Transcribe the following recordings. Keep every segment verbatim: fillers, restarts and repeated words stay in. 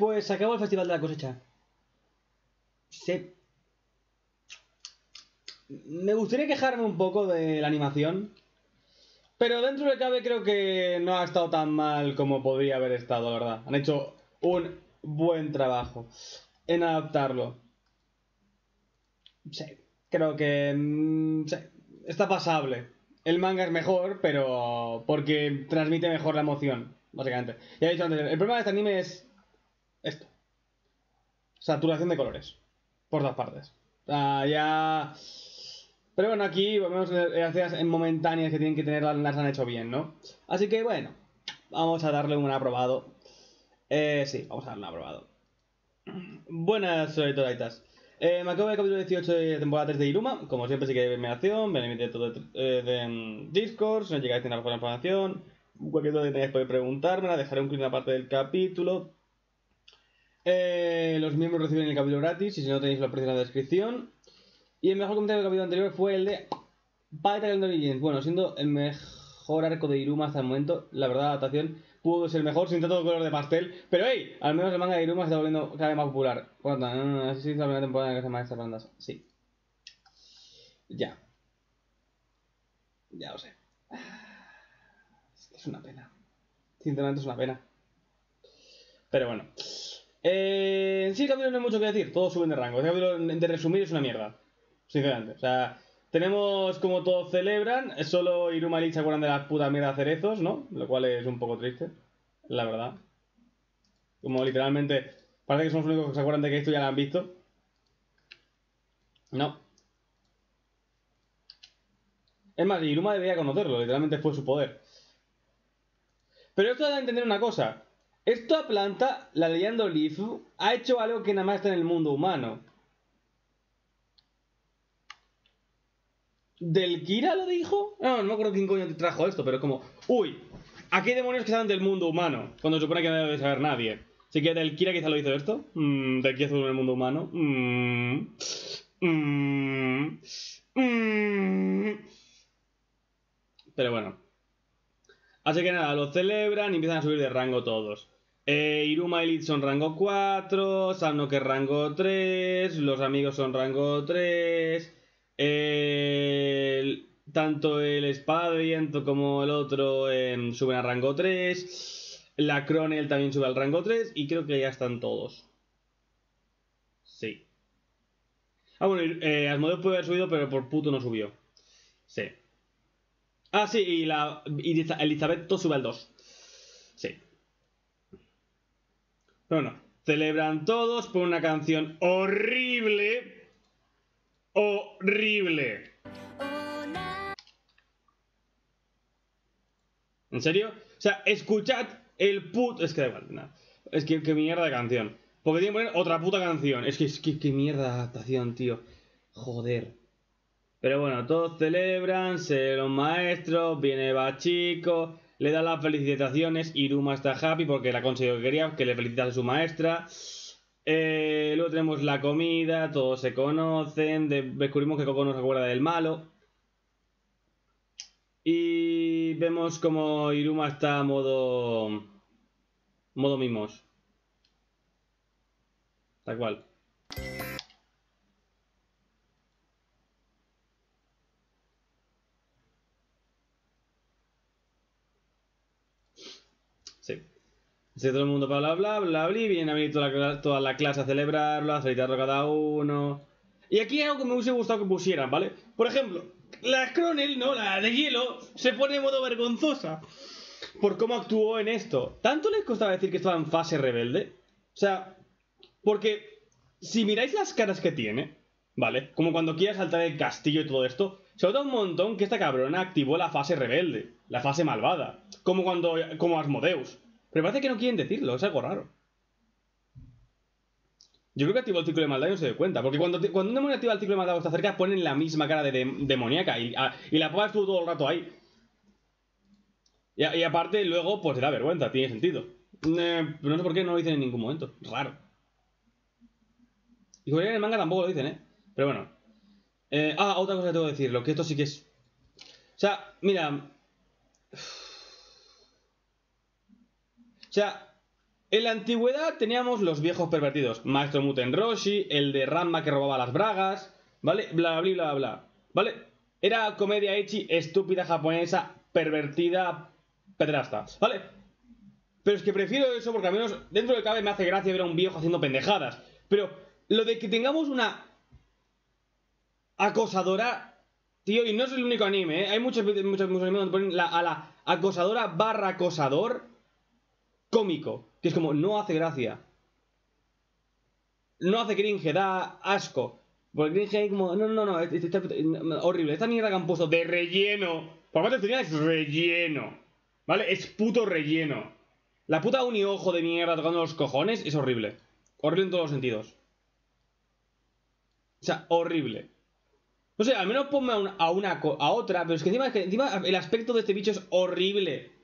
Pues se acabó el festival de la cosecha. Se... Me gustaría quejarme un poco de la animación, pero dentro de cabe creo que no ha estado tan mal como podría haber estado, la verdad. Han hecho un buen trabajo en adaptarlo. Sí, creo que... Sí, está pasable. El manga es mejor, pero porque transmite mejor la emoción, básicamente. Ya he dicho antes, el problema de este anime es esto. Saturación de colores, por todas partes. Ah, ya... Pero bueno, aquí volvemos a las ideas momentáneas que tienen que tener, las han hecho bien, ¿no? Así que bueno, vamos a darle un aprobado. Eh, sí, vamos a darle un aprobado. Buenas, soy Toraitas. Eh, me acabo de capítulo dieciocho de temporada tres de Iruma. Como siempre, si queréis ver mi acción, me limité todo de, eh, de Discord. Si no llegáis a tener mejor información, cualquier cosa que tengáis podéis preguntármela. Dejaré un clic en la parte del capítulo. Eh, los miembros reciben el capítulo gratis, y si no tenéis lo precio en la descripción. Y el mejor comentario del capítulo anterior fue el de Battle Origins. Bueno, siendo el mejor arco de Iruma hasta el momento, la verdad, la adaptación pudo ser mejor sin tanto color de pastel. Pero hey, al menos el manga de Iruma se está volviendo cada vez más popular. Bueno, no, no, no, así se hizo la primera temporada en la que se llama estas bandas. Sí. Ya. Ya lo sé. Es que es una pena. Sinceramente es una pena. Pero bueno. Eh, en sí, el capítulo no hay mucho que decir. Todos suben de rango. Este capítulo, de resumir, es una mierda. Sinceramente, o sea, tenemos como todos celebran, solo Iruma y Lee se acuerdan de las putas mierdas cerezos, ¿no? Lo cual es un poco triste, la verdad. Como literalmente, parece que somos los únicos que se acuerdan de que esto ya lo han visto. No. Es más, Iruma debería conocerlo, literalmente fue su poder. Pero esto da a entender una cosa. Esta planta, la leyenda Lizu, ha hecho algo que nada más está en el mundo humano. ¿Delkira lo dijo? No, no me acuerdo quién coño trajo esto, pero es como... ¡Uy! Aquí hay demonios que salen del mundo humano, cuando se supone que no debe saber nadie. Así que Delkira quizá lo hizo esto. Mm, Delkira estuvo en el mundo humano. Mm, mm, mm. Pero bueno. Así que nada, lo celebran y empiezan a subir de rango todos. Eh, Iruma y Lee son rango cuatro, Sanoke es rango tres, los amigos son rango tres... El, tanto el espadriento como el otro eh, suben al rango tres. La Cronel también sube al rango tres. Y creo que ya están todos. Sí. Ah, bueno, eh, Asmodeus puede haber subido, pero por puto no subió. Sí. Ah, sí, y la y Elizabeth todo sube al dos. Sí. Bueno, celebran todos por una canción horrible. Horrible. ¿En serio? O sea, escuchad el puto... Es que da igual, no. Es que, que mierda de canción. Porque tienen que poner otra puta canción. Es que, es que, que mierda de adaptación, tío. Joder. Pero bueno, todos celebran, se los maestros, viene Bachico, le da las felicitaciones. Iruma está happy porque la consiguió que quería, que le felicitase a su maestra. Eh, luego tenemos la comida, todos se conocen, de, descubrimos que Coco no se acuerda del malo. Y vemos como Iruma está a modo... modo mimos. Tal cual. Sí. Así que todo el mundo bla bla bla bla bla, viene a venir toda la, toda la clase a celebrarlo, a felicitarlo cada uno. Y aquí hay algo que me hubiese gustado que pusieran, ¿vale? Por ejemplo, la Cronel, ¿no? La de hielo, se pone en modo vergonzosa por cómo actuó en esto. ¿Tanto les costaba decir que estaba en fase rebelde? O sea, porque si miráis las caras que tiene, ¿vale? Como cuando quiere saltar el castillo y todo esto, se nota un montón que esta cabrona activó la fase rebelde, la fase malvada. Como cuando, como Asmodeus. Pero parece que no quieren decirlo, es algo raro. Yo creo que activó el ciclo de maldad y no se dio cuenta. Porque cuando, cuando un demonio activa el ciclo de maldad o está cerca, ponen la misma cara de, de demoníaca. Y, a, y la pava estuvo todo el rato ahí. Y, a, y aparte, luego, pues te da vergüenza, tiene sentido. Eh, pero no sé por qué no lo dicen en ningún momento. Raro. Y como en el manga tampoco lo dicen, ¿eh? Pero bueno. Eh, ah, otra cosa que tengo que decir, lo que esto sí que es... O sea, mira... O sea, En la antigüedad teníamos los viejos pervertidos. Maestro Muten Roshi, el de Ranma que robaba las bragas, ¿vale? Bla, bla, bla, bla, ¿vale? Era comedia ecchi, estúpida, japonesa, pervertida, pedrasta, ¿vale? Pero es que prefiero eso porque al menos dentro de cabe me hace gracia ver a un viejo haciendo pendejadas. Pero lo de que tengamos una acosadora, tío, y no es el único anime, ¿eh? Hay muchos, muchos, muchos animes donde ponen la, a la acosadora barra acosador cómico. Que es como, no hace gracia. No hace cringe, da asco. Porque cringe es como, no, no, no, es, es, es horrible. Esta mierda que han puesto de relleno. Por lo tanto, es relleno. ¿Vale? Es puto relleno. La puta uniojo de mierda tocando los cojones es horrible. Horrible en todos los sentidos. O sea, horrible. No sé, al menos ponme a una, a, una, a otra. Pero es que encima, es que encima el aspecto de este bicho es horrible.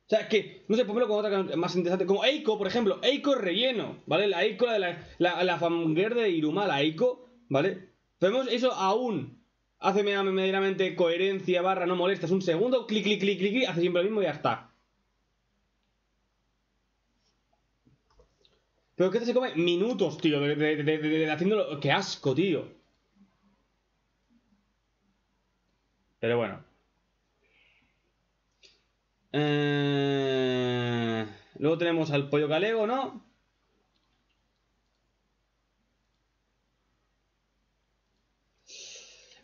O sea, que, no sé, ponmelo con otra más interesante. Como Eiko, por ejemplo. Eiko relleno, ¿vale? La Eiko, la de la, la, la fangirl de Iruma, la Eiko, ¿vale? Tenemos eso aún. Hace medianamente coherencia, barra, no molestas. Un segundo, clic, clic, clic, clic, clic. Hace siempre lo mismo y ya está. Pero que se come minutos, tío, de, de, de, de, de haciéndolo. ¡Qué asco, tío! Pero bueno. Eh... Luego tenemos al pollo Kalego, ¿no?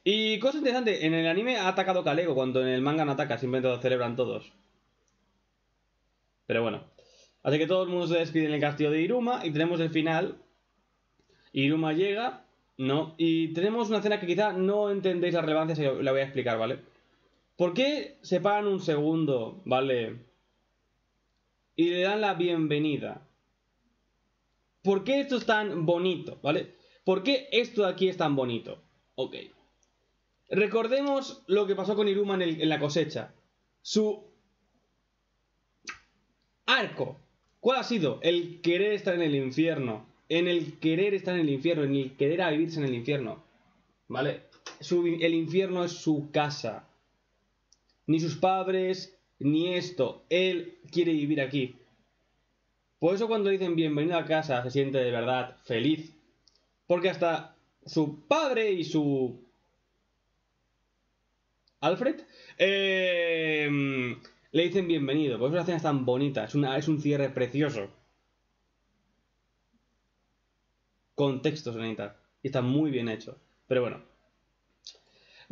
Y cosa interesante, en el anime ha atacado Kalego cuando en el manga no ataca, simplemente lo celebran todos. Pero bueno. Así que todo el mundo se despide en el castillo de Iruma y tenemos el final. Iruma llega, ¿no? Y tenemos una escena que quizá no entendéis la relevancia, así que la voy a explicar, ¿vale? ¿Por qué se paran un segundo, vale? Y le dan la bienvenida. ¿Por qué esto es tan bonito, vale? ¿Por qué esto de aquí es tan bonito? Ok. Recordemos lo que pasó con Iruma en, el, en la cosecha. Su arco. ¿Cuál ha sido? El querer estar en el infierno. En el querer estar en el infierno. En el querer a vivirse en el infierno. ¿Vale? Su, el infierno es su casa. Ni sus padres, ni esto. Él quiere vivir aquí. Por eso cuando dicen bienvenido a casa se siente de verdad feliz. Porque hasta su padre y su... Alfred eh, le dicen bienvenido. Por eso la cena es tan bonita. Es, una, es un cierre precioso. Contexto se necesita. Y está muy bien hecho. Pero bueno.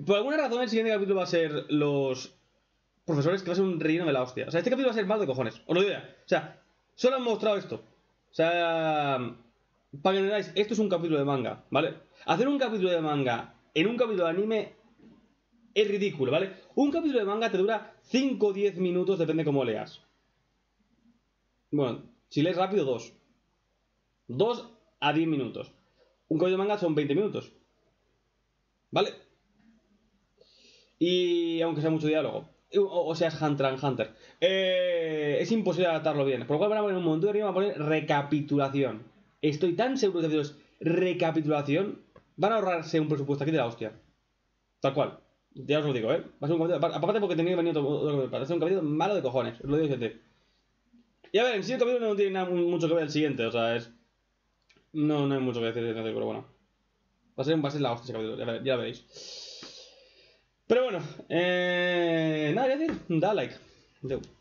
Por alguna razón el siguiente capítulo va a ser los... profesores, que va a ser un relleno de la hostia. O sea, este capítulo va a ser más de cojones. Os lo digo ya. O sea, solo han mostrado esto. O sea, para que no veáis, esto es un capítulo de manga, ¿vale? Hacer un capítulo de manga en un capítulo de anime es ridículo, ¿vale? Un capítulo de manga te dura cinco o diez minutos, depende cómo leas. Bueno, si lees rápido, dos. dos a diez minutos. Un capítulo de manga son veinte minutos, ¿vale? Y aunque sea mucho diálogo. O, o sea, es Hunter and Hunter. Eh, es imposible adaptarlo bien. Por lo cual van a poner un montón de arriba, van a poner recapitulación. Estoy tan seguro de que es recapitulación. Van a ahorrarse un presupuesto aquí de la hostia. Tal cual. Ya os lo digo, ¿eh? Va a ser un capítulo. Aparte porque tenía que venir otro, otro, otro. Va a ser un capítulo malo de cojones. Os lo digo, gente. Y a ver, en sí el capítulo no tiene nada, mucho que ver el siguiente. O sea, es... No, no hay mucho que decir, pero bueno. Va a ser, va a ser la hostia ese capítulo. Ya, ya lo veréis. Pero bueno, eh, nada que decir, da like. Yo.